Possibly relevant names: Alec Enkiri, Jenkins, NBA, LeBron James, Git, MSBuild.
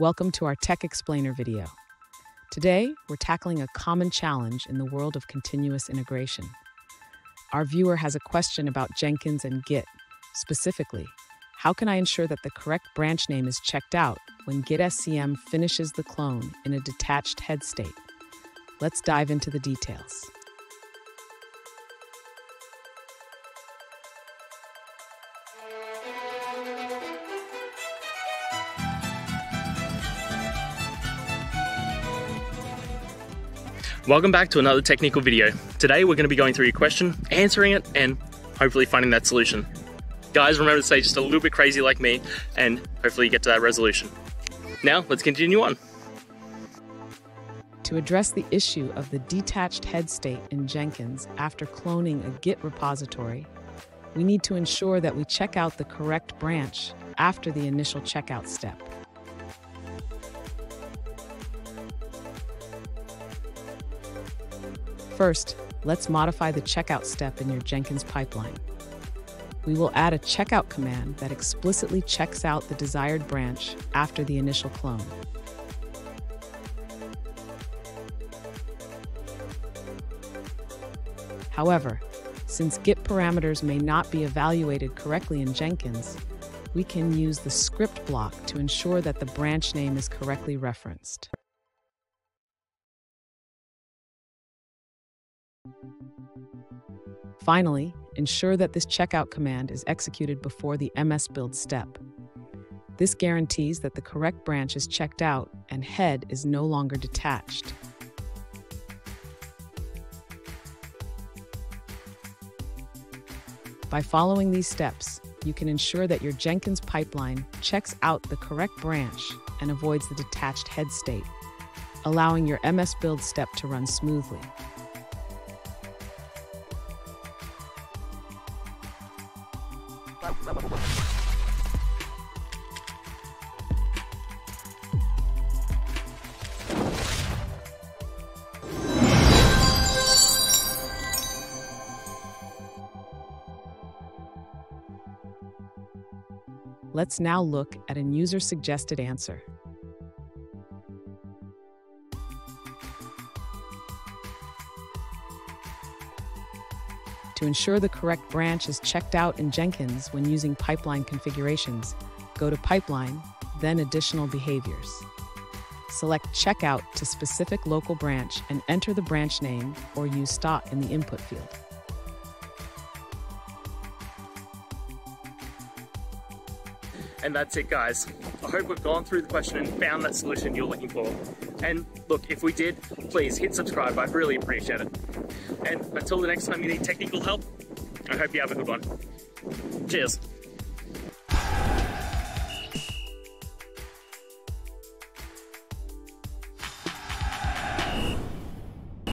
Welcome to our Tech Explainer video. Today, we're tackling a common challenge in the world of continuous integration. Our viewer has a question about Jenkins and Git. Specifically, how can I ensure that the correct branch name is checked out when Git SCM finishes the clone in a detached head state? Let's dive into the details. Welcome back to another technical video. Today we're going to be going through your question, answering it, and hopefully finding that solution. Guys, remember to stay just a little bit crazy like me, and hopefully you get to that resolution. Now, let's continue on. To address the issue of the detached head state in Jenkins after cloning a Git repository, we need to ensure that we check out the correct branch after the initial checkout step. First, let's modify the checkout step in your Jenkins pipeline. We will add a checkout command that explicitly checks out the desired branch after the initial clone. However, since Git parameters may not be evaluated correctly in Jenkins, we can use the script block to ensure that the branch name is correctly referenced. Finally, ensure that this checkout command is executed before the MSBuild step. This guarantees that the correct branch is checked out and head is no longer detached. By following these steps, you can ensure that your Jenkins pipeline checks out the correct branch and avoids the detached head state, allowing your MSBuild step to run smoothly. Let's now look at a user-suggested answer. To ensure the correct branch is checked out in Jenkins when using pipeline configurations, go to Pipeline, then Additional Behaviors. Select Checkout to specific local branch and enter the branch name or use dot in the input field. And that's it, guys. I hope we've gone through the question and found that solution you're looking for. And look, if we did, please hit subscribe. I'd really appreciate it. And until the next time you need technical help, I hope you have a good one. Cheers.